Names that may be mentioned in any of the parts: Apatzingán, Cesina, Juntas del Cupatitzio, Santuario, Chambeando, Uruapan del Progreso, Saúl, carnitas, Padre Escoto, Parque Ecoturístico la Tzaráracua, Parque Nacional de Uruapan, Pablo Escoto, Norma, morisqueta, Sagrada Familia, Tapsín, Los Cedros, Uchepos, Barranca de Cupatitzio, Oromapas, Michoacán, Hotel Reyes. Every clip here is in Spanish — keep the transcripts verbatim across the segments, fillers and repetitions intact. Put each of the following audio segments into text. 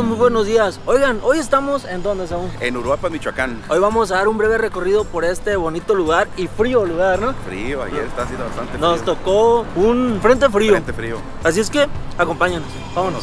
amigos, muy buenos días. Oigan, hoy estamos en ¿dónde, Saúl? En Uruapan, Michoacán. Hoy vamos a dar un breve recorrido por este bonito lugar y frío lugar, ¿no? Frío, ayer está haciendo bastante frío. Nos tocó un frente frío. Frente frío. Así es que acompáñanos, vámonos.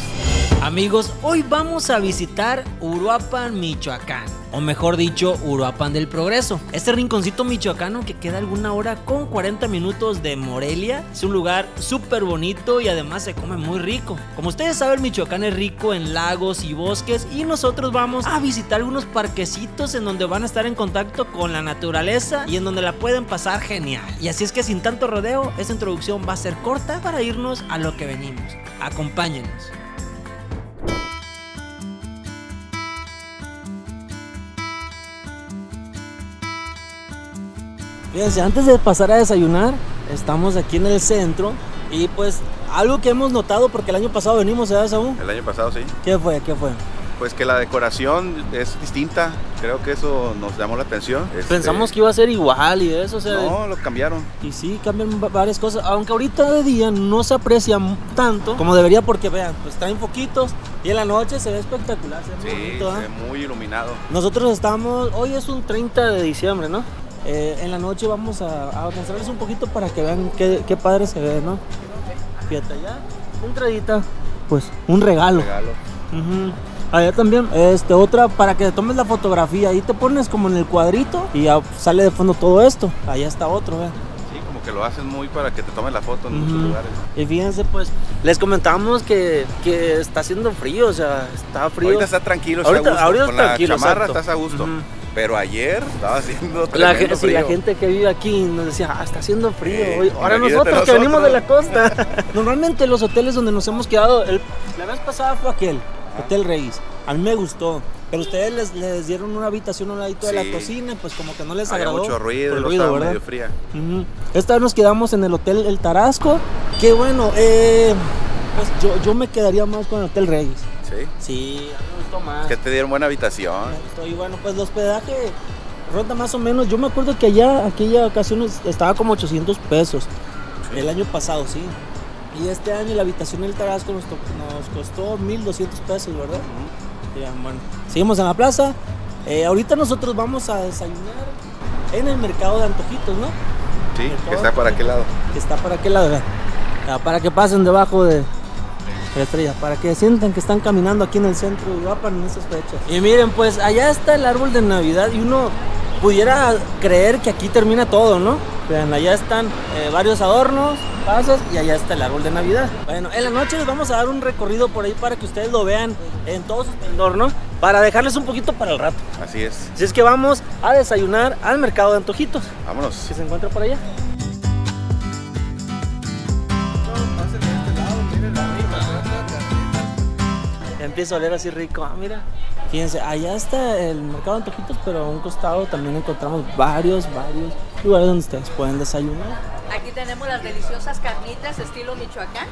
Amigos, hoy vamos a visitar Uruapan, Michoacán. O mejor dicho, Uruapan del Progreso. Este rinconcito michoacano que queda alguna hora con cuarenta minutos de Morelia. Es un lugar súper bonito y además se come muy rico. Como ustedes saben, Michoacán es rico en lagos y bosques. Y nosotros vamos a visitar algunos parquecitos en donde van a estar en contacto con la naturaleza y en donde la pueden pasar genial. Y así es que sin tanto rodeo, esta introducción va a ser corta para irnos a lo que venimos. Acompáñenos. Fíjense, antes de pasar a desayunar, estamos aquí en el centro y pues algo que hemos notado, porque el año pasado venimos, ¿verdad, Saúl? El año pasado, sí. ¿Qué fue? ¿Qué fue? Pues que la decoración es distinta, creo que eso nos llamó la atención. Pensamos este... que iba a ser igual y eso, o sea... No, lo cambiaron. Y sí, cambian varias cosas, aunque ahorita de día no se aprecia tanto como debería porque, vean, pues traen foquitos y en la noche se ve espectacular, se ve sí, bonito, se ve ¿eh? muy iluminado. Nosotros estamos, hoy es un treinta de diciembre, ¿no? Eh, en la noche vamos a, a mostrarles un poquito para que vean qué, qué padre se ve, ¿no? Fíjate, allá, un tradita, pues un regalo. Un regalo. Uh-huh. Allá también, este, otra para que tomes la fotografía, ahí te pones como en el cuadrito y ya sale de fondo todo esto. Allá está otro, vean. Sí, como que lo hacen muy para que te tomen la foto en uh-huh. muchos lugares. Y fíjense, pues, les comentábamos que, que está haciendo frío, o sea, está frío. Ahorita está tranquilo, está ahorita, a gusto. Ahorita con la chamarra exacto. Estás a gusto. Uh-huh. Pero ayer estaba haciendo tremendo frío. La gente que vive aquí nos decía, ah, está haciendo frío. Eh, Ahora nosotros, nosotros que venimos de la costa. Normalmente los hoteles donde nos hemos quedado, el, la vez pasada fue aquel, ah. Hotel Reyes. A mí me gustó. Pero ustedes les, les dieron una habitación a un ladito sí. de la cocina, pues como que no les había agradó. Mucho ruido, el ruido, ¿verdad? Medio fría. Uh-huh. Esta vez nos quedamos en el Hotel El Tarasco. Que bueno, eh, pues yo, yo me quedaría más con el Hotel Reyes. Sí. Sí, a mí me gustó más. Es que te dieron buena habitación. Me gustó. Y bueno, pues el hospedaje ronda más o menos. Yo me acuerdo que allá, aquella ocasión estaba como ochocientos pesos. Sí. El año pasado, sí. Y este año la habitación del Tarasco nos, nos costó mil doscientos pesos, ¿verdad? Uh-huh. Y, bueno, seguimos en la plaza. Eh, ahorita nosotros vamos a desayunar en el mercado de antojitos, ¿no? Sí, que está para aquel lado. Que está para aquel lado, ¿verdad? Para que pasen debajo de... Estrella, para que sientan que están caminando aquí en el centro de Uruapan en estas fechas. Y miren, pues allá está el árbol de Navidad y uno pudiera creer que aquí termina todo, ¿no? Vean, allá están eh, varios adornos, pasas y allá está el árbol de Navidad. Bueno, en la noche les vamos a dar un recorrido por ahí para que ustedes lo vean en todo su esplendor, ¿no? Para dejarles un poquito para el rato. Así es. Así es que vamos a desayunar al mercado de antojitos. Vámonos. Que se encuentra por allá. Empieza a oler así rico, ah, mira. Fíjense, allá está el mercado de antojitos, pero a un costado también encontramos varios, varios lugares donde ustedes pueden desayunar. Aquí tenemos las deliciosas carnitas estilo Michoacán.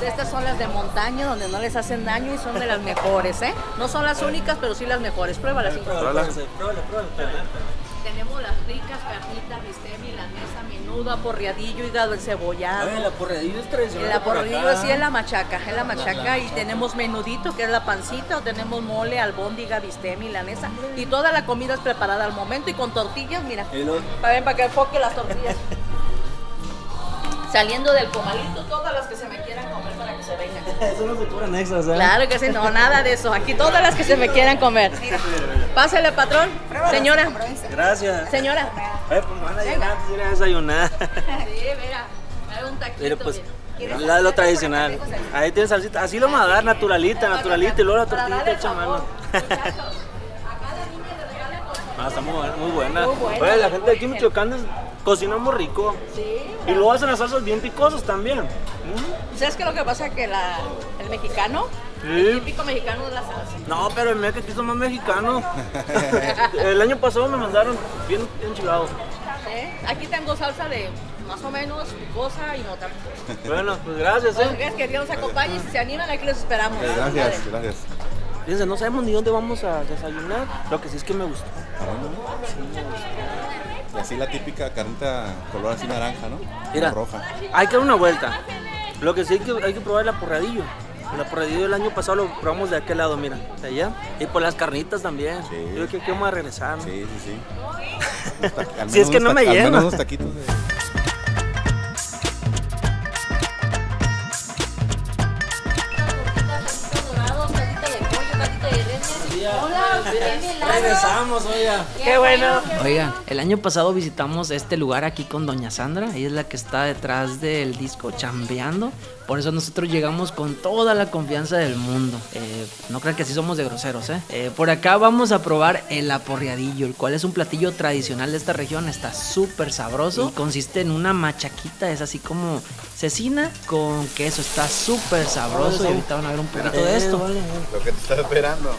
Estas son las de montaña, donde no les hacen daño y son de las mejores, ¿eh? No son las únicas, pero sí las mejores. Pruébalas. Pruébalas, pruébalas, pruébalas. Tenemos las ricas carnitas, bistec, milanesa, menudo, aporreadillo, hígado encebollado. El aporreadillo es tradicional. El aporreadillo sí es la machaca, es la machaca, la, la, la machaca y tenemos menudito, que es la pancita, o tenemos mole, albóndiga, bistec, milanesa. Y toda la comida es preparada al momento y con tortillas, mira. Los... Para ver, para que enfoque las tortillas. Saliendo del comalito, todas las que se me quieran comer para que se vengan. Eso no se curan extras, ¿eh? Claro que sí, no, nada de eso. Aquí todas las que se me quieran comer. Mira. Pásale, patrón. Señora. Gracias. Señora. Ay, pues me van a llenar, te iré a desayunar. Sí, mira, dale un taquito. Mira, pues, la, lo tradicional. Ahí tiene salsita. Así lo vamos a dar, naturalita, naturalita. Y luego la tortillita hecha a mano. Ah, está muy buena, muy buena. Muy buena. Oye, la gente de aquí en Michoacán cocina muy rico. Sí. Y luego hacen las salsas bien picosas también. ¿Mm? ¿Sabes qué lo que pasa? Que la, el mexicano, sí. el típico mexicano es la salsa. No, pero el México es más mexicano. El año pasado me mandaron bien enchilados. ¿Eh? Aquí tengo salsa de más o menos picosa y no tan picosa. Bueno, pues gracias. ¿Eh? Pues, que Dios nos acompañe y si se animan aquí los esperamos. Pues, gracias, vale. gracias. Fíjense, no sabemos ni dónde vamos a desayunar, lo que sí es que me gustó. Sí. Y así la típica carnita color así naranja, ¿no? Mira, roja. Hay que dar una vuelta. Lo que sí hay que, hay que probar el aporreadillo. El aporreadillo el año pasado lo probamos de aquel lado, mira, de allá. Y por las carnitas también. Sí. Yo creo que aquí vamos a regresar, ¿no? Sí, sí, sí. Si es que no me lleno. Unos taquitos de... Regresamos, oiga. Qué bueno. Oiga, el año pasado visitamos este lugar aquí con Doña Sandra. Ella es la que está detrás del disco Chambeando. Por eso nosotros llegamos con toda la confianza del mundo. Eh, no crean que así somos de groseros, ¿eh? ¿eh? Por acá vamos a probar el aporreadillo, el cual es un platillo tradicional de esta región. Está súper sabroso y consiste en una machaquita. Es así como cecina con queso. Está súper sabroso y ahorita van a ver un poquito de esto. Lo que te está esperando.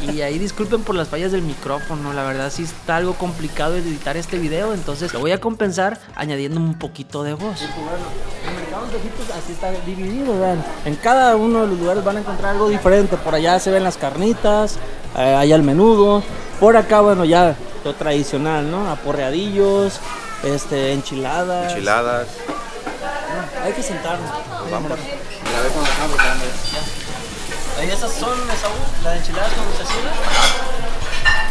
Y ahí disculpen por las fallas del micrófono, la verdad sí está algo complicado editar este video, entonces lo voy a compensar añadiendo un poquito de voz. El mercado de Egipto así está dividido, vean. En cada uno de los lugares van a encontrar algo diferente. Por allá se ven las carnitas, allá el menudo. Por acá, bueno, ya lo tradicional, ¿no? Aporreadillos, este, enchiladas. Enchiladas. Bueno, hay que sentarnos. Pues vamos. La vez cuando estamos buscando. ¿Y esas son, Saúl, las enchiladas con Cesina?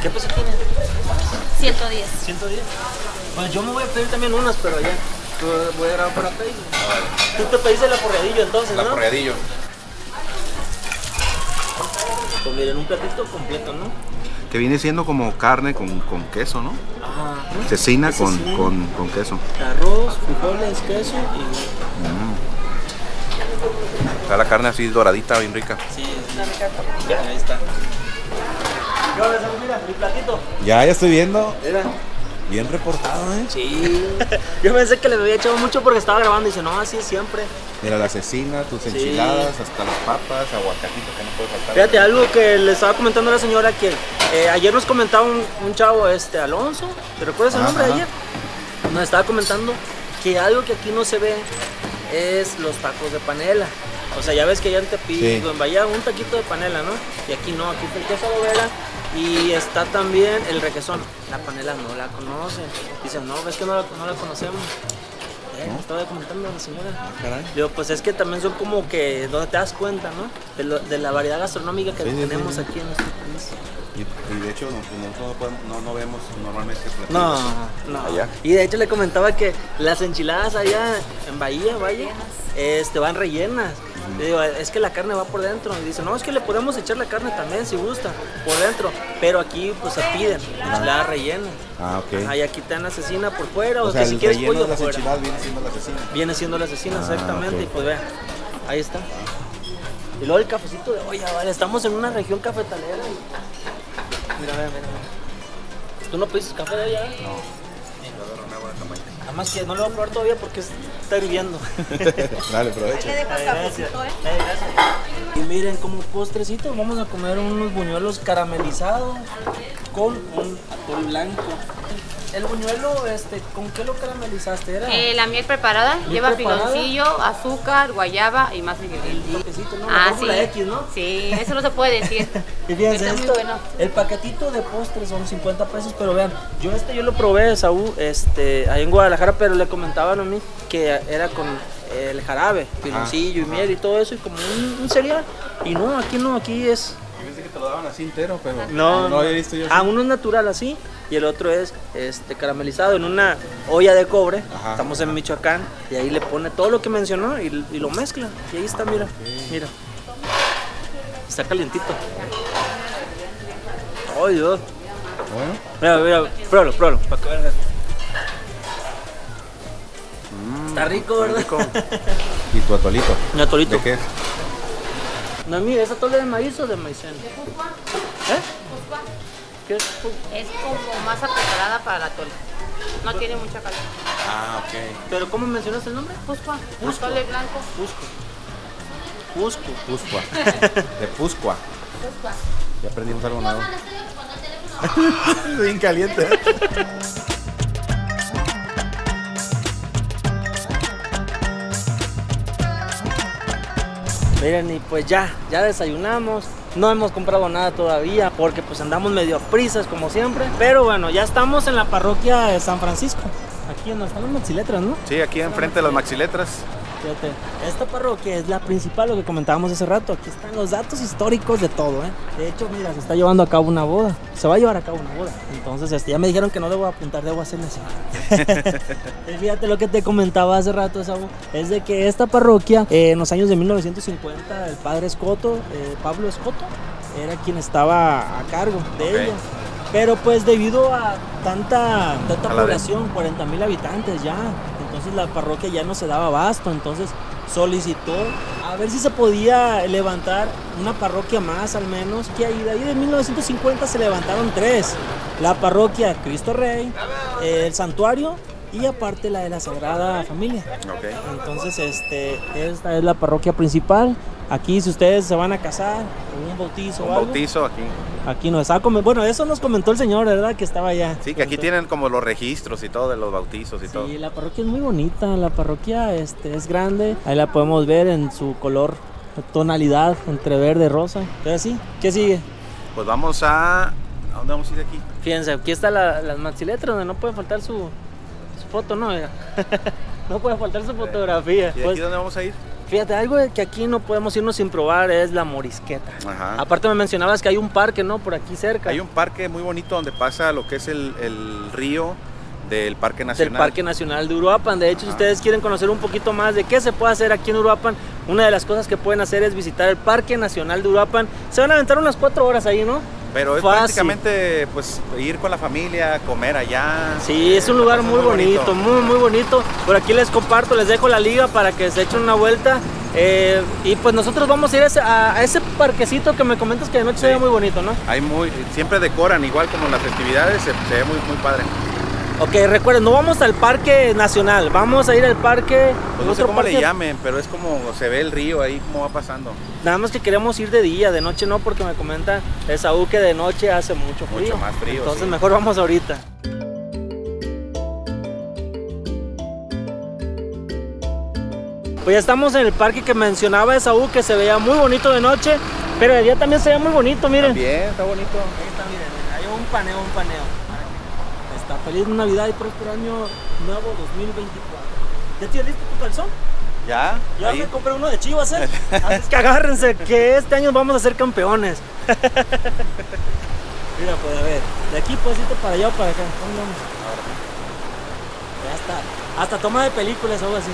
¿Qué peso tienen? ciento diez. ¿ciento diez? Bueno, yo me voy a pedir también unas, pero ya. Voy a grabar para Facebook. Tú te pediste el aporreadillo entonces, ¿no? El aporreadillo. Pues miren, un platito completo, ¿no? Que viene siendo como carne con, con queso, ¿no? Ajá. Cecina con, con, con queso. Arroz, frijoles, queso y... Mm. Está la carne así doradita, bien rica. Sí, es una rica tortilla. Ahí está. Mira, mi platito. Ya, ya estoy viendo. Mira. Bien reportado, ¿eh? Sí. Yo pensé que les había echado mucho porque estaba grabando y dice, no, así es siempre. Mira, la cecina, tus enchiladas, sí, hasta las papas, aguacatito que no puede faltar. Fíjate, algo que le estaba comentando a la señora que eh, ayer nos comentaba un, un chavo, este, Alonso, ¿te recuerdas el nombre de ayer? Nos estaba comentando que algo que aquí no se ve es los tacos de panela. O sea, ya ves que allá en Tepito, sí, en Bahía, un taquito de panela, ¿no? Y aquí no, aquí está el queso bobera y está también el requesón. La panela no la conocen. Dicen, no, ves que no la, no la conocemos. Eh, ¿No? Estaba comentando a la señora. Ah, caray. Yo, pues es que también son como que donde te das cuenta, ¿no? De, lo, de la variedad gastronómica que sí, tenemos sí, sí, aquí en nuestro país. Y, y de hecho, nosotros no, no vemos normalmente. No, no. Allá. Y de hecho, le comentaba que las enchiladas allá en Bahía, Bahía, este, van rellenas. Le digo, es que la carne va por dentro. Y dice, no, es que le podemos echar la carne también si gusta, por dentro. Pero aquí pues se piden, ah, la rellena. Ah, ok. Ahí aquí te dan asesina por fuera, o, o sea, que si quieres pollo de las fuera. Enchiladas viene siendo la asesina. Viene siendo la asesina, ah, exactamente. Okay. Y pues vean, ahí está. Y luego el cafecito de olla, vale, estamos en una región cafetalera. Y... Mira, mira, mira. ¿Tú no pediste café de olla? No. Nada más que no lo voy a probar todavía porque está hirviendo. Dale, provecho. Y miren, como postrecito vamos a comer unos buñuelos caramelizados con un atole blanco. El buñuelo, este, ¿con qué lo caramelizaste? ¿Era? Eh, la miel preparada, miel lleva piloncillo, azúcar, guayaba y más ingredientes. ¿No? Ah, sí. La X, ¿no? Sí, eso no se puede decir. Y fíjense, esto, bueno, el paquetito de postres son cincuenta pesos, pero vean, yo este yo lo probé, Saúl, este, ahí en Guadalajara, pero le comentaban a mí que era con eh, el jarabe, piloncillo, ajá, y miel y todo eso, y como un, un cereal. Y no, aquí no, aquí es... Pensé que te lo daban así entero, pero no, no había visto yo. Ah, uno es natural así y el otro es este caramelizado en una olla de cobre. Ajá, estamos en Michoacán y ahí le pone todo lo que mencionó y, y lo mezcla. Y ahí está, mira, okay, mira. Está calientito. Ay, Dios. Bueno. Mira, mira, pruébalo, pruébalo, para que vean. Mm, está rico, ¿verdad? Rico. ¿Y tu atolito? Mi atolito. ¿De qué es? No, mira, ¿es atole de maíz o de maicena? ¿De puscua? ¿Eh? ¿Puscua? ¿Qué es puscua? Es como masa preparada para el atole. No tiene mucha calidad. Ah, ok. ¿Pero cómo mencionaste el nombre? Puscua. Puscua. Atole blanco. Puscua. Puscua. Puscua. De puscua. Puscua. Ya aprendimos algo nuevo. Bien caliente. Miren, y pues ya, ya desayunamos, no hemos comprado nada todavía porque pues andamos medio a prisas como siempre. Pero bueno, ya estamos en la parroquia de San Francisco, aquí en donde están las maxiletras, ¿no? Sí, aquí enfrente de las maxiletras. Fíjate, esta parroquia es la principal, lo que comentábamos hace rato. Aquí están los datos históricos de todo, ¿eh? De hecho, mira, se está llevando a cabo una boda. Se va a llevar a cabo una boda. Entonces, este, ya me dijeron que no debo apuntar, debo hacerle así. Fíjate lo que te comentaba hace rato, Saúl, es de que esta parroquia, eh, en los años de mil novecientos cincuenta, el padre Escoto, eh, Pablo Escoto, era quien estaba a cargo de okay. ella. Pero pues debido a tanta, tanta a población, cuarenta mil habitantes ya, entonces la parroquia ya no se daba abasto, entonces solicitó a ver si se podía levantar una parroquia más al menos, que ahí de ahí de mil novecientos cincuenta se levantaron tres, la parroquia Cristo Rey, eh, el Santuario y aparte la de la Sagrada Familia. Okay. Entonces este, esta es la parroquia principal. Aquí si ustedes se van a casar, un bautizo Un o algo, bautizo aquí. Aquí nos está comentando, bueno, eso nos comentó el señor, ¿verdad? Que estaba allá. Sí, que aquí tienen como los registros y todo de los bautizos y sí, todo. Sí, la parroquia es muy bonita, la parroquia este, es grande. Ahí la podemos ver en su color, tonalidad entre verde y rosa. Entonces sí, ¿qué sigue? Pues vamos a... ¿A dónde vamos a ir aquí? Fíjense, aquí están la, las maxiletras donde no puede faltar su, su foto, ¿no? No puede faltar su fotografía. ¿Y de pues, aquí dónde vamos a ir? Fíjate, algo que aquí no podemos irnos sin probar es la morisqueta. Ajá. Aparte me mencionabas que hay un parque, ¿no? Por aquí cerca. Hay un parque muy bonito donde pasa lo que es el, el río del Parque Nacional. Del Parque Nacional de Uruapan. De hecho, Ajá. si ustedes quieren conocer un poquito más de qué se puede hacer aquí en Uruapan, una de las cosas que pueden hacer es visitar el Parque Nacional de Uruapan. Se van a aventar unas cuatro horas ahí, ¿no? Pero es Fácil. prácticamente pues ir con la familia, comer allá. Sí, eh, es un lugar muy, muy bonito, bonito, muy muy bonito. Por aquí les comparto, les dejo la liga para que se echen una vuelta. Eh, y pues nosotros vamos a ir a ese, a ese parquecito que me comentas que de noche sí. se ve muy bonito, ¿no? Hay muy, siempre decoran, igual como en las festividades, se, se ve muy, muy padre. Ok, recuerden, no vamos al Parque Nacional, vamos a ir al parque... Pues no sé cómo parque. le llamen, pero es como se ve el río ahí, cómo va pasando. Nada más que queremos ir de día, de noche no, porque me comenta Saúl que de noche hace mucho frío. Mucho más frío, Entonces sí. mejor vamos ahorita. Pues ya estamos en el parque que mencionaba Saúl, que se veía muy bonito de noche, pero de día también se veía muy bonito, miren. También, está bonito. Ahí está, miren, hay un paneo, un paneo. Feliz Navidad y próspero año nuevo dos mil veinticuatro. ¿Ya tienes listo tu calzón? Ya. Ya ahí. me compré uno de Chivas, ¿eh? Así es que agárrense, que este año vamos a ser campeones. Mira, pues a ver, de aquí puedes irte para allá o para acá. ¿Dónde vamos? Ya está. Hasta toma de películas o algo así.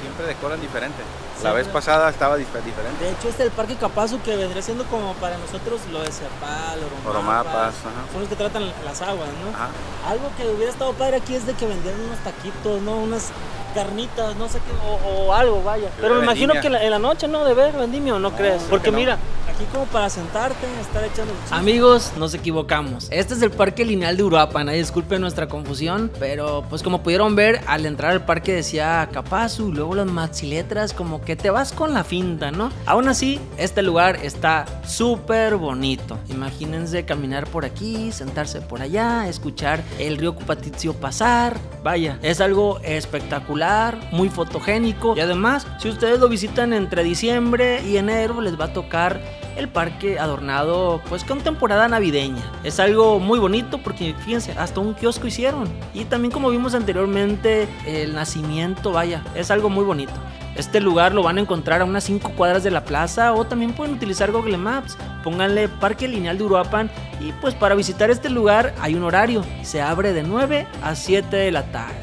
Siempre decoran diferente. La sí, vez claro. pasada estaba diferente. De hecho, este es el Parque Capazu, que vendría siendo como para nosotros lo de Cepal, Oromapas. Son los que tratan las aguas, ¿no? Ajá. Algo que hubiera estado padre aquí es de que vendieran unos taquitos, ¿no? Unas carnitas, no sé qué, o, o algo, vaya. Pero, Pero me vendimia. imagino que la, en la noche, ¿no? De ver vendimia, ¿o no, no crees? Porque no. mira... Aquí como para sentarte, estar echando... Amigos, nos equivocamos. Este es el Parque Lineal de Uruapan. Ay, disculpen nuestra confusión, pero pues como pudieron ver, al entrar al parque decía Capazu, luego las maxiletras, como que te vas con la finta, ¿no? Aún así, este lugar está súper bonito. Imagínense caminar por aquí, sentarse por allá, escuchar el río Cupatitzio pasar. Vaya, es algo espectacular, muy fotogénico. Y además, si ustedes lo visitan entre diciembre y enero, les va a tocar... el parque adornado pues con temporada navideña. Es algo muy bonito porque fíjense, hasta un kiosco hicieron, y también como vimos anteriormente el nacimiento, vaya, es algo muy bonito. Este lugar lo van a encontrar a unas cinco cuadras de la plaza, o también pueden utilizar Google Maps, pónganle Parque Lineal de Uruapan, y pues para visitar este lugar hay un horario, se abre de nueve a siete de la tarde.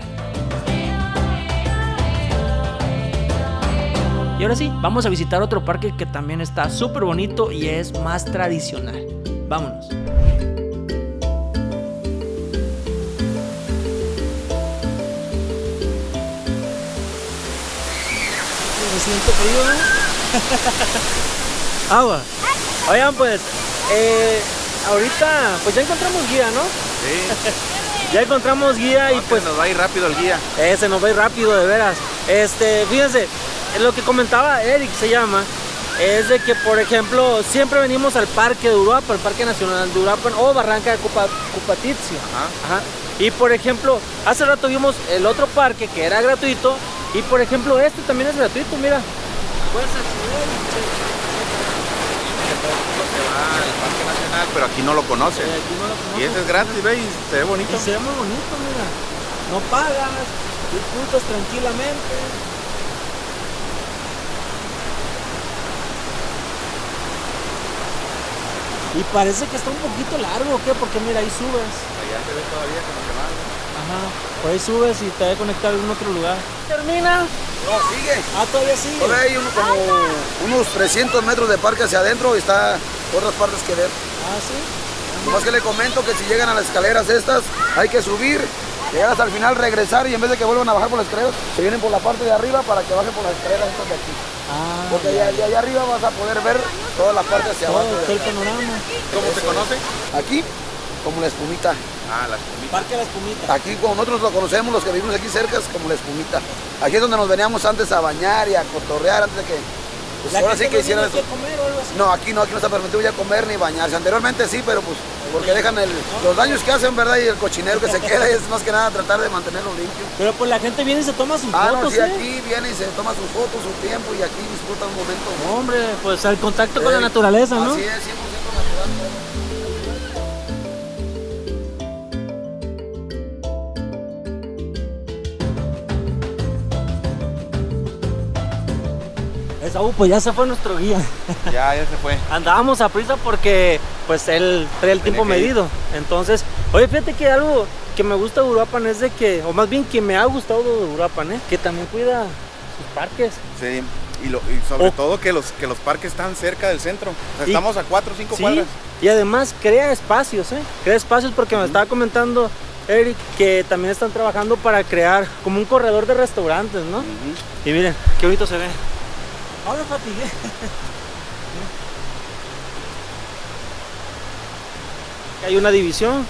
Y ahora sí, vamos a visitar otro parque que también está súper bonito y es más tradicional. Vámonos. Me siento frío, ¿no? Agua. Oigan, pues, eh, ahorita, pues ya encontramos guía, ¿no? Sí. Ya encontramos guía no, y pues... Se nos va a ir rápido el guía. Eh, se nos va a ir rápido, de veras. Este, fíjense. Lo que comentaba Eric, se llama, es de que, por ejemplo, siempre venimos al Parque de Uruapan, el Parque Nacional de Uruapan o Barranca de Cupatitzio. Ajá. Ajá. Y, por ejemplo, hace rato vimos el otro parque que era gratuito y, por ejemplo, este también es gratuito, mira. Puedes acceder al Parque Nacional, pero aquí no lo conoces. Eh, aquí no lo conoces. Y este es gratis, ¿veis? Se ve bonito. Y se ve muy bonito, mira. No pagas, disfrutas tranquilamente. Y parece que está un poquito largo, ¿o qué? Porque mira, ahí subes. Allá te ves todavía como que largo. Ajá, por ahí subes y te va a conectar a algún otro lugar. ¿Termina? No, sigue. Ah, todavía sigue. Todavía hay un, como unos trescientos metros de parque hacia adentro y está otras partes que ver. Ah, sí. Nomás que le comento que si llegan a las escaleras estas, hay que subir, llegar hasta el final, regresar y en vez de que vuelvan a bajar por las escaleras, se vienen por la parte de arriba para que bajen por las escaleras estas de aquí. Ah, porque allá, allá arriba vas a poder ver todas las partes hacia abajo. Todo el panorama. ¿Cómo se conoce? Aquí, como la espumita. Ah, la espumita. Parque La Espumita. Aquí como nosotros lo conocemos, los que vivimos aquí cerca, es como la espumita. Aquí es donde nos veníamos antes a bañar y a cotorrear antes de que... Pues ahora sí que hicieron eso. No, aquí no, aquí no está permitido ya comer ni bañarse. Anteriormente sí, pero pues porque dejan el, los daños que hacen, ¿verdad? Y el cochinero que se queda es más que nada tratar de mantenerlo limpio. Pero pues la gente viene y se toma sus ah, fotos, no, sí, ¿eh? Aquí viene y se toma sus fotos, su tiempo y aquí disfruta un momento. No, hombre, pues al contacto sí, con la naturaleza, ¿no? Así es, cien por ciento natural. Saúl, pues ya se fue nuestro guía. Ya, ya se fue. Andábamos a prisa porque pues él trae el tiempo medido. Entonces, oye, fíjate que algo que me gusta de Uruapan es de que, o más bien que me ha gustado de Uruapan, ¿eh? Que también cuida sus parques. Sí, y, lo, y sobre oh. todo que los, que los parques están cerca del centro. O sea, y, estamos a cuatro o cinco sí, cuadras. Y además crea espacios, ¿eh? Crea espacios porque uh-huh. me estaba comentando Eric que también están trabajando para crear como un corredor de restaurantes, ¿no? Uh-huh. Y miren, qué bonito se ve. Ahora fatigué. Hay una división,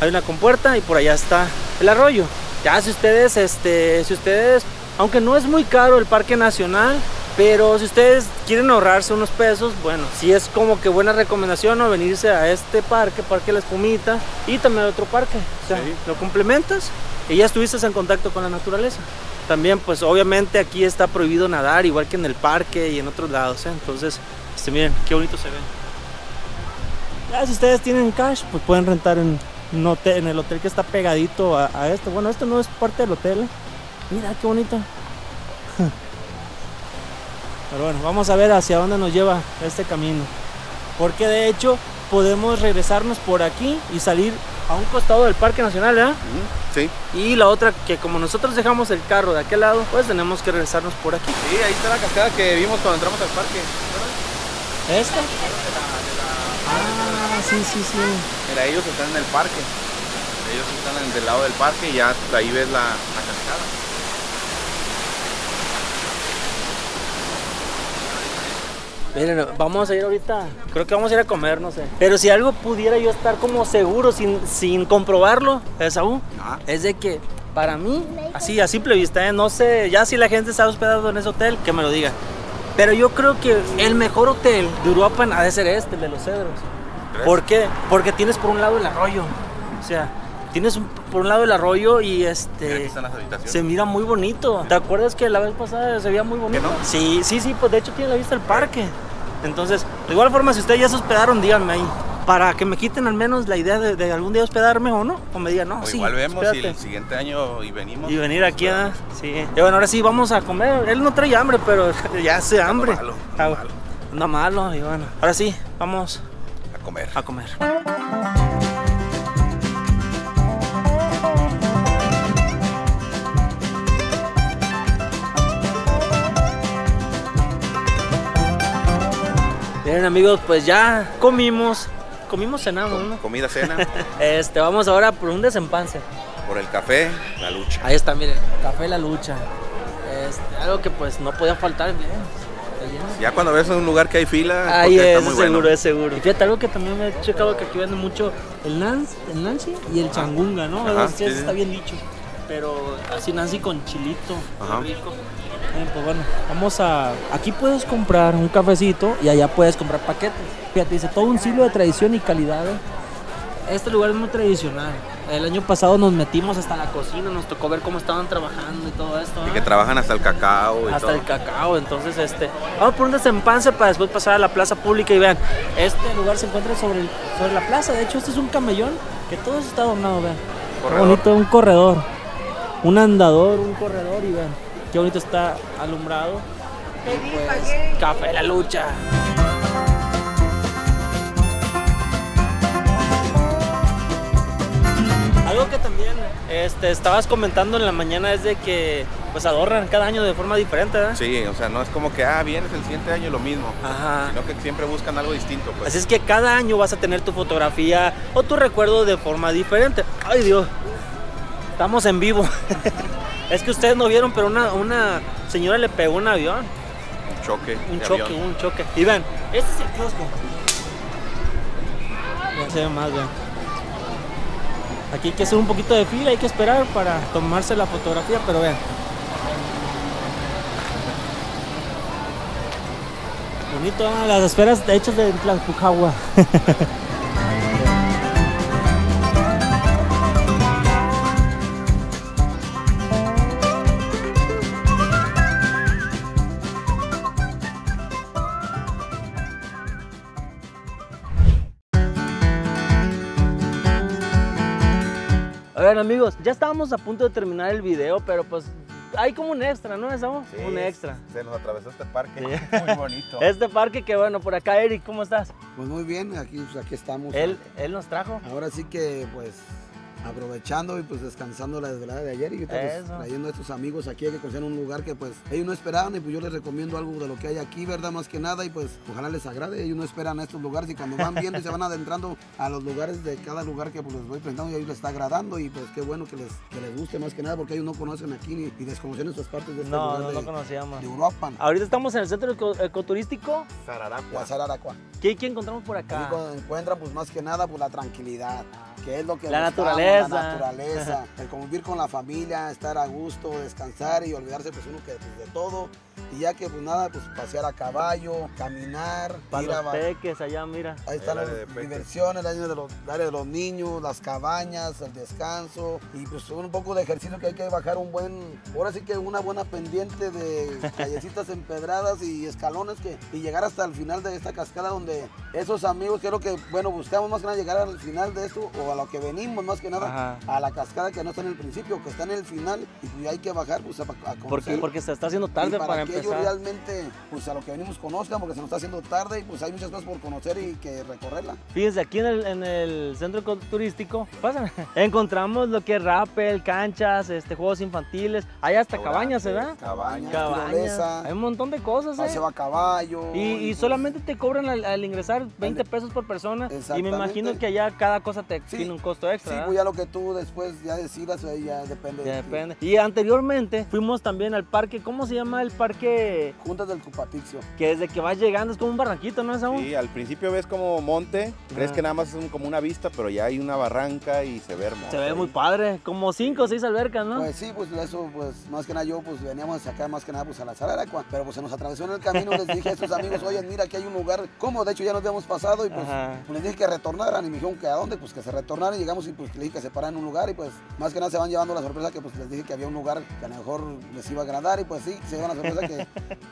hay una compuerta y por allá está el arroyo. Ya si ustedes, este, si ustedes, aunque no es muy caro el Parque Nacional, pero si ustedes quieren ahorrarse unos pesos, bueno, sí es como que buena recomendación, ¿no? Venirse a este parque, Parque La Espumita, y también a otro parque. O sea, sí. Lo complementas y ya estuviste en contacto con la naturaleza. También, pues obviamente aquí está prohibido nadar, igual que en el parque y en otros lados, ¿eh? Entonces, este, miren, qué bonito se ve. Ya si ustedes tienen cash, pues pueden rentar en, un hotel, en el hotel que está pegadito a, a este. Bueno, esto no es parte del hotel, ¿eh? Mira, qué bonito. Pero bueno, vamos a ver hacia dónde nos lleva este camino. Porque de hecho, podemos regresarnos por aquí y salir a un costado del Parque Nacional, ¿eh? Sí. Y la otra, que como nosotros dejamos el carro de aquel lado, pues tenemos que regresarnos por aquí. Sí, ahí está la cascada que vimos cuando entramos al parque. ¿Esta? Ah, sí, sí, sí. Mira, ellos están en el parque. Ellos están en, del lado del parque y ya ahí ves la, la cascada. Miren, vamos a ir ahorita, creo que vamos a ir a comer, no sé. Pero si algo pudiera yo estar como seguro, sin, sin comprobarlo, Saúl, no. Es de que para mí, así a simple vista, ¿eh? No sé, ya si la gente está hospedado en ese hotel, que me lo diga. Pero yo creo que el mejor hotel de Uruapan ha de ser este, el de Los Cedros. ¿Por qué? Porque tienes por un lado el arroyo, o sea... Tienes un, por un lado el arroyo y este se mira muy bonito. ¿Te acuerdas que la vez pasada se veía muy bonito? ¿Que no? Sí, sí, sí, pues de hecho tiene la vista el parque. Entonces, de igual forma, si ustedes ya se hospedaron, díganme ahí. Para que me quiten al menos la idea de, de algún día hospedarme o no. O me digan, no, o sí, igual vemos y el siguiente año y venimos. Y venir aquí, ¿eh? Sí. Y bueno, ahora sí, vamos a comer. Él no trae hambre, pero ya hace hambre. Anda malo, anda malo. Anda malo, y bueno. Ahora sí, vamos a comer. A comer. Miren amigos, pues ya comimos, comimos, cenamos, ¿no? Comida, cena. Este, vamos ahora por un desempance. Por el Café La Lucha. Ahí está, miren, Café La Lucha. Este, algo que pues no podía faltar, miren. Ya cuando ves un lugar que hay fila, ahí es, está muy seguro, bueno. Es seguro. Y fíjate, algo que también me he checado que aquí venden mucho el Nancy, el Nancy y el changunga, ¿no? Ajá, sí, sí, está bien dicho. Pero así Nancy con chilito, ajá. Rico. Pues bueno, vamos a... Aquí puedes comprar un cafecito y allá puedes comprar paquetes. Fíjate, dice, todo un siglo de tradición y calidad. Este lugar es muy tradicional. El año pasado nos metimos hasta la cocina, nos tocó ver cómo estaban trabajando y todo esto. ¿Eh? Y que trabajan hasta el cacao y hasta todo. El cacao, entonces este... Vamos por un desempance para después pasar a la plaza pública y vean. Este lugar se encuentra sobre, el, sobre la plaza. De hecho, este es un camellón que todo eso está adornado, vean. Qué bonito, un corredor. Un andador, un corredor y vean. Qué bonito está alumbrado. Pues, Café La Lucha. Algo que también este, estabas comentando en la mañana es de que pues adornan cada año de forma diferente, ¿verdad? Sí, o sea, no es como que, ah, vienes el siguiente año lo mismo. Ajá. Sino que siempre buscan algo distinto, pues. Así es que cada año vas a tener tu fotografía o tu recuerdo de forma diferente. Ay, Dios, estamos en vivo. Es que ustedes no vieron, pero una, una señora le pegó un avión. Un choque. Un choque, avión. un choque. Y vean, este es el kiosco. No se ve más, vean. Aquí hay que hacer un poquito de fila, hay que esperar para tomarse la fotografía, pero vean. Bonito, ¿eh? Las esferas hechas de Tlaxcocagua. Bueno, amigos, ya estábamos a punto de terminar el video, pero pues hay como un extra, ¿no? ¿Eso? Sí, un extra. Se nos atravesó este parque, sí. Muy bonito. Este parque que bueno, por acá, Eric, ¿cómo estás? Pues muy bien, aquí, pues aquí estamos. Él, él nos trajo. Ahora sí que pues aprovechando y pues descansando la desvelada de ayer y pues, trayendo a estos amigos aquí que conocen un lugar que pues ellos no esperaban y pues yo les recomiendo algo de lo que hay aquí, verdad, más que nada, y pues ojalá les agrade. Ellos no esperan estos lugares y cuando van viendo y se van adentrando a los lugares de cada lugar que pues les voy presentando y a ellos les está agradando y pues qué bueno que les, que les guste más que nada porque ellos no conocen aquí ni, y desconocen estas partes de este no, lugar no, de, no conocíamos. de Uruapan. Ahorita estamos en el centro ecoturístico Tzaráracua. Tzaráracua. ¿Qué, ¿Qué encontramos por acá? Aquí encuentran pues más que nada pues la tranquilidad, que es lo que la buscamos, naturaleza, la naturaleza, el convivir con la familia, estar a gusto, descansar y olvidarse pues uno que pues, de todo y ya que pues nada, pues pasear a caballo, caminar, para ir los a peques allá, mira. Ahí están las diversiones, el área de los, de los niños, las cabañas, el descanso y pues un poco de ejercicio que hay que bajar un buen, ahora sí que una buena pendiente de callecitas empedradas y escalones que y llegar hasta el final de esta cascada donde esos amigos creo que bueno, buscamos más que nada llegar al final de esto o a lo que venimos más que nada. Ajá. A la cascada que no está en el principio, que está en el final y pues hay que bajar pues a, a conocer. Porque se está haciendo tarde y para, para empezar. Ellos realmente pues a lo que venimos conozcan porque se nos está haciendo tarde y pues hay muchas cosas por conocer y que recorrerla. Fíjense, aquí en el, en el centro turístico, pasan, encontramos lo que es rappel, canchas, este, juegos infantiles, hay hasta cabañas, ¿verdad? Cabañas, cabañas, hay un montón de cosas. Paseo eh. a caballo. Y, y pues, solamente te cobran al, al ingresar veinte pesos por persona y me imagino que allá cada cosa te sí, tiene un costo extra. Sí, ¿verdad? Pues ya lo que tú después ya decidas, ya depende. Ya de depende. Ti. Y anteriormente fuimos también al parque, ¿cómo se llama el parque? Juntas del Cupatitzio. Que desde que vas llegando es como un barranquito, ¿no es aún? Sí, al principio ves como monte, crees ah. que nada más es un, como una vista, pero ya hay una barranca y se ve hermoso. Se ve muy padre, como cinco o seis albercas, ¿no? Pues sí, pues eso, pues más que nada yo, pues veníamos acá más que nada pues a la Tzaráracua, pero pues se nos atravesó en el camino, les dije a estos amigos, oye, mira, aquí hay un lugar, como de hecho ya nos habíamos pasado y pues, pues les dije que retornaran y me dijeron que a dónde, pues que se retornaran y llegamos y pues les dije que se pararan en un lugar y pues más que nada se van llevando la sorpresa que pues les dije que había un lugar que a lo mejor les iba a agradar y pues sí, se llevan la sorpresa que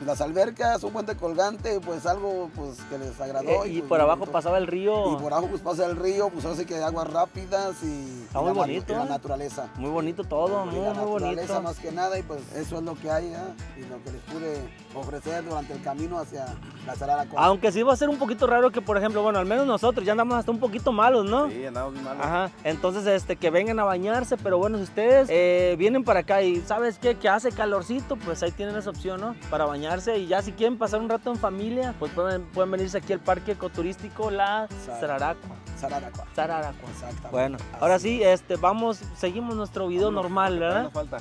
las albercas, un puente colgante, pues algo pues, que les agradó. Eh, y, y pues, por abajo bonito. pasaba el río. Y por abajo pues pasa el río, pues ahora sí que hay aguas rápidas y, Está y muy la, bonito, la naturaleza. Muy bonito todo, muy, muy bonito. La naturaleza más que nada y pues eso es lo que hay, ¿eh? Y lo que les pude ofrecer durante el camino hacia la Tzaráracua. Aunque sí va a ser un poquito raro que por ejemplo, bueno, al menos nosotros ya andamos hasta un poquito malos, ¿no? Sí, andamos muy malos. Ajá, entonces este, que vengan a bañarse, pero bueno, si ustedes eh, vienen para acá y ¿sabes qué? Que hace calorcito, pues ahí tienen esa opción, ¿no? Para bañarse y ya si quieren pasar un rato en familia, pues pueden, pueden venirse aquí al Parque Ecoturístico la Tzaráracua. Tzaráracua. Tzaráracua. Exactamente. Bueno, así. Ahora sí, este, vamos, seguimos nuestro video vámonos, normal, ¿verdad? No falta.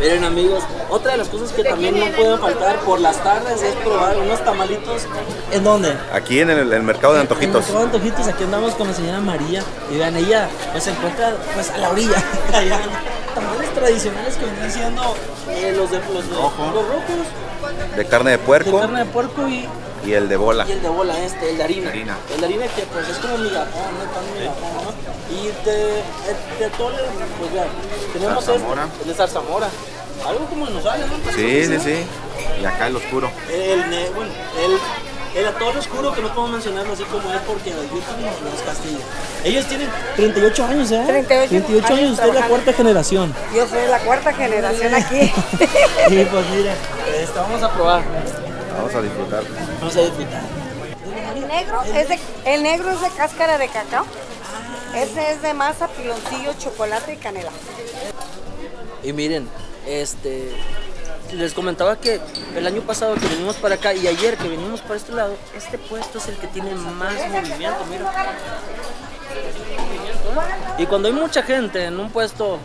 Miren amigos, otra de las cosas que también no pueden faltar por las tardes es probar unos tamalitos. ¿En dónde? Aquí en el, el mercado de antojitos. En el mercado de antojitos, aquí andamos con la señora María. Y vean, ella pues, se encuentra pues a la orilla. Tamales tradicionales que vienen siendo eh, los de los, Rojo. los rojos. De carne de puerco. De carne de puerco y... Y el de bola. Y el de bola, este, el de harina. harina. El de harina que pues es como migajón, no tan migajón, ¿no? Y de atole, pues vean, tenemos zarzamora. Este, el de zarzamora. Algo como nos sale, ¿no? Sí, sí, sí. Y acá el oscuro. El, bueno, el El atole oscuro, que no puedo mencionarlo así como es porque los youtubers no es Castilla. Ellos tienen treinta y ocho años, ¿eh? treinta y ocho, treinta y ocho años, usted es la cuarta generación. Yo soy la cuarta generación aquí. Sí, pues mira, esta vamos a probar. Vamos a disfrutar. Vamos a disfrutar. El negro es de, el negro es de cáscara de cacao. Este es de masa, piloncillo, chocolate y canela. Y miren, este... les comentaba que el año pasado que venimos para acá y ayer que venimos para este lado, este puesto es el que tiene más movimiento, mira. Y cuando hay mucha gente en un puesto,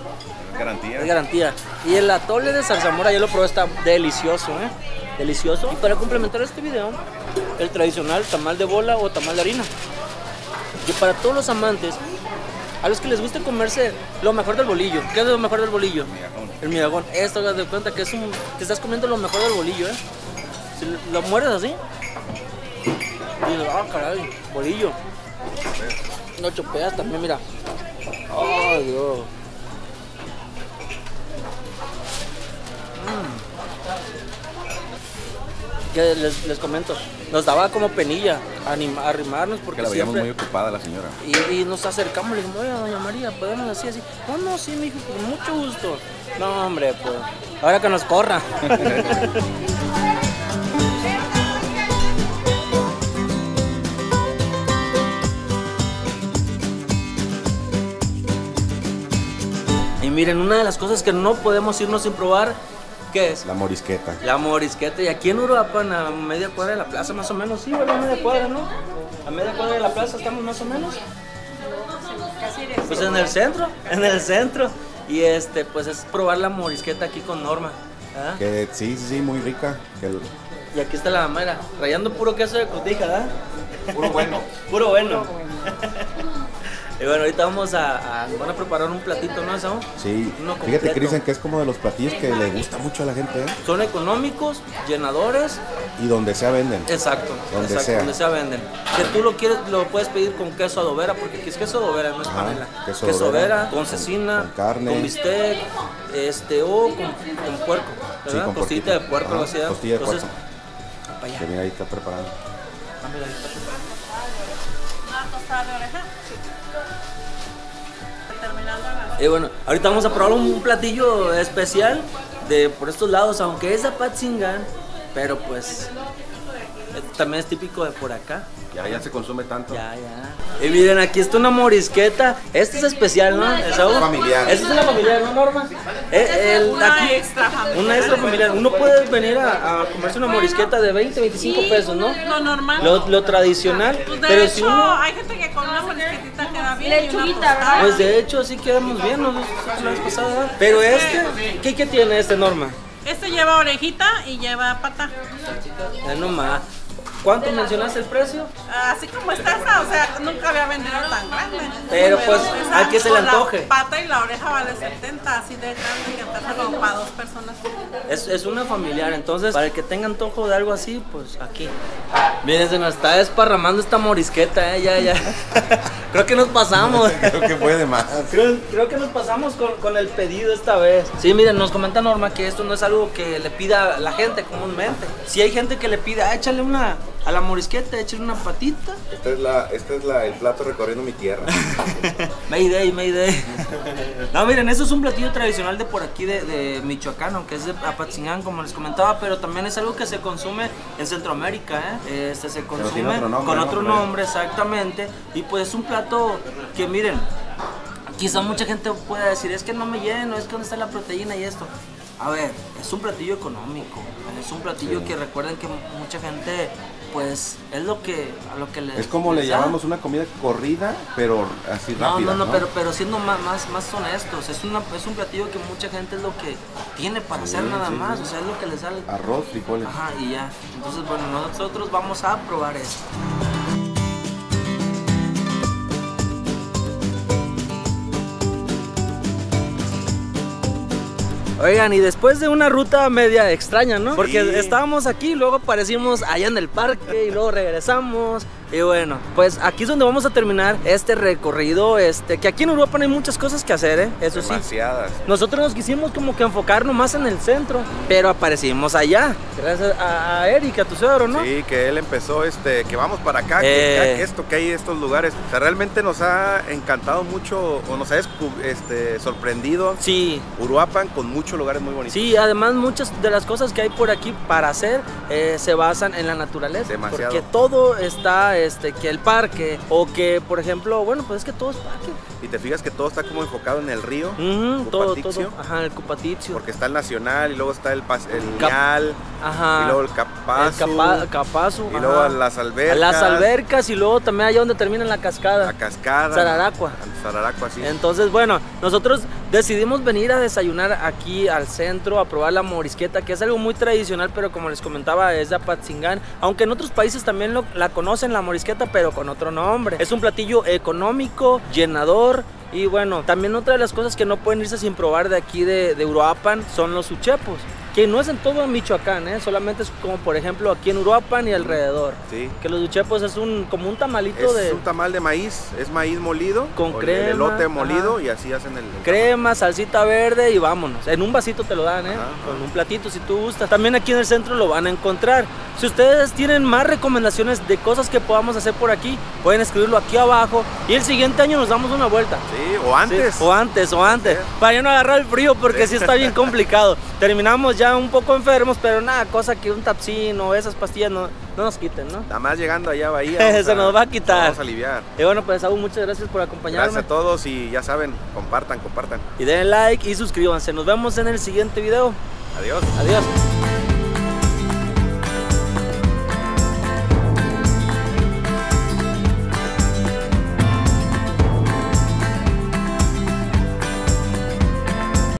garantía. Es garantía. Y el atole de zarzamora, ya lo probé, está delicioso, ¿eh? Delicioso. Y para complementar este video, el tradicional tamal de bola o tamal de harina. Y para todos los amantes, a los que les gusta comerse lo mejor del bolillo. ¿Qué es lo mejor del bolillo? El migajón. Esto, te das cuenta que es un, te estás comiendo lo mejor del bolillo, ¿eh? Si lo mueres así, y dices, ah, oh, caray, bolillo. No chopeas también, mira. Ay, Dios. Mm. Que les, les comento, nos daba como penilla anima, arrimarnos porque la veíamos siempre muy ocupada la señora. Y, y nos acercamos y le dijimos, oye, doña María, podemos así, así. Oh, no, sí, mijo, con mucho gusto. No, hombre, pues, ahora que nos corra. Y miren, una de las cosas que no podemos irnos sin probar, ¿qué es? La morisqueta. La morisqueta. Y aquí en Uruapan, a media cuadra de la plaza, más o menos. Sí, ¿verdad? A media cuadra, ¿no? A media cuadra de la plaza estamos más o menos. Pues en el centro, en el centro. Y este, pues es probar la morisqueta aquí con Norma. ¿Ah? Que sí, sí, muy rica. Que... y aquí está la mamera, rayando puro queso de cotija, ¿verdad? Puro bueno. Puro bueno. Puro bueno. Y bueno, ahorita vamos a, a, van a preparar un platito, ¿no, Saúl? Sí, fíjate que dicen que es como de los platillos que le gusta mucho a la gente, ¿eh? Son económicos, llenadores. Y donde sea venden. Exacto, donde, exacto, sea. donde sea venden. Que tú lo quieres, lo puedes pedir con queso adobera, porque aquí es queso adobera, no es panela. Ah, queso adobera, con cecina, con carne, con bistec, este, o con, con puerco, ¿verdad? Sí, con costillita de puerco, lo hacía. Costilla de puerco. Que mira, ahí está preparando. Ah, mira, ahí está preparando. Y bueno, ahorita vamos a probar un platillo especial de por estos lados, aunque es de Apatzingán, pero pues también es típico de por acá. Ya, ya se consume tanto. Ya, ya. Y miren, aquí está una morisqueta. Este es especial, ¿no? Es familiar. Esta es una familiar, ¿no, Norma? El, el, aquí, una extra familiar. Uno puede venir a, a comerse una morisqueta de veinte, veinticinco pesos, ¿no? Lo normal. Lo, lo tradicional. Pues de pero hecho, si uno... hay gente que con una morisquetita queda bien. Lechuguita, ¿verdad? Pues de hecho, sí quedamos bien, ¿no? La vez pasada. Pero este, ¿qué, qué tiene este, Norma? Este lleva orejita y lleva pata. Ya nomás. ¿Cuánto mencionaste el precio? Así como está esta, o sea, nunca había vendido tan grande. Pero, Pero pues, ¿a qué se le antoje? La pata y la oreja vale setenta, así de grande, que está para dos personas. Es, es una familiar, entonces, para el que tenga antojo de algo así, pues aquí. Miren, se nos está desparramando esta morisqueta, ¿eh? Ya, ya. Creo que nos pasamos. Creo que puede más. Creo, creo que nos pasamos con, con el pedido esta vez. Sí, miren, nos comenta Norma que esto no es algo que le pida la gente comúnmente. Si hay gente que le pide, ah, échale una... a la morisqueta, échale una patita. Este es, la, este es la, el plato recorriendo mi tierra. Mayday, mayday. No, miren, eso es un platillo tradicional de por aquí de, de Michoacán, aunque es de Apatzingán, como les comentaba, pero también es algo que se consume en Centroamérica, ¿eh? Este se consume otro nombre, con otro nombre, exactamente. Y pues es un plato que, miren, quizá mucha gente pueda decir, es que no me lleno, es que dónde está la proteína y esto. A ver, es un platillo económico, es un platillo sí. que recuerden que mucha gente, pues, es lo que, a lo que le... Es como le llamamos una comida corrida, pero así no, rápida, No, no, no, pero, pero siendo más, más, más honestos, es, una, es un platillo que mucha gente es lo que tiene para sí, hacer nada sí, más, sí. o sea, es lo que le sale... Arroz, frijoles. Ajá, y ya. Entonces, bueno, nosotros vamos a probar esto. Oigan, y después de una ruta media extraña, ¿no? Porque sí. estábamos aquí, luego aparecimos allá en el parque y luego regresamos. Y bueno, pues aquí es donde vamos a terminar este recorrido, este, que aquí en Uruapan hay muchas cosas que hacer, ¿eh? Eso sí. Demasiadas. Nosotros nos quisimos como que enfocarnos más en el centro, pero aparecimos allá, gracias a, a Eric, a tu suegro, ¿no? Sí, que él empezó, este, que vamos para acá, eh... que esto, que hay estos lugares. O sea, realmente nos ha encantado mucho, o nos ha este, sorprendido. Sí. Uruapan con muchos lugares muy bonitos. Sí, además muchas de las cosas que hay por aquí para hacer eh, se basan en la naturaleza. Demasiado. Porque todo está, este, que el parque o que, por ejemplo, bueno, pues es que todo es parque. Y te fijas que todo está como enfocado en el río, uh-huh, Cupatitzio, todo, todo. Ajá, el Cupatitzio. Porque está el Nacional y luego está el Pas, el Lineal, y luego el Capazu, el capa, Capazu y ajá. luego las albercas. Las albercas y luego también allá donde termina la cascada. La cascada. Tzaráracua. Tzaráracua, sí. Entonces, bueno, nosotros decidimos venir a desayunar aquí al centro, a probar la morisqueta, que es algo muy tradicional, pero como les comentaba, es de Apatzingán, aunque en otros países también lo, la conocen, la morisqueta, pero con otro nombre. Es un platillo económico, llenador. Y bueno, también otra de las cosas que no pueden irse sin probar de aquí de, de Uruapan son los uchepos, que no es en todo Michoacán, ¿eh? Solamente es como por ejemplo aquí en Uruapan y alrededor. Sí. Que los uchepos es un como un tamalito es de... Es un tamal de maíz, es maíz molido. Con crema. El elote molido, ajá, y así hacen el... el crema, tamal. Salsita verde y vámonos. En un vasito te lo dan, ¿eh? Ajá, con ajá. un platito si tú gustas. También aquí en el centro lo van a encontrar. Si ustedes tienen más recomendaciones de cosas que podamos hacer por aquí, pueden escribirlo aquí abajo y el siguiente año nos damos una vuelta. Sí, o antes. Sí, o antes, o antes. Sí. Para ya no agarrar el frío porque sí, sí está bien complicado. Terminamos ya un poco enfermos, pero nada, cosa que un tapsín o esas pastillas no, no nos quiten, ¿no? Nada más llegando allá a Bahía. Se a, nos va a quitar. Vamos a aliviar. Y bueno, pues Saúl, muchas gracias por acompañarnos. Gracias a todos y ya saben, compartan, compartan. Y den like y suscríbanse. Nos vemos en el siguiente video. Adiós. Adiós.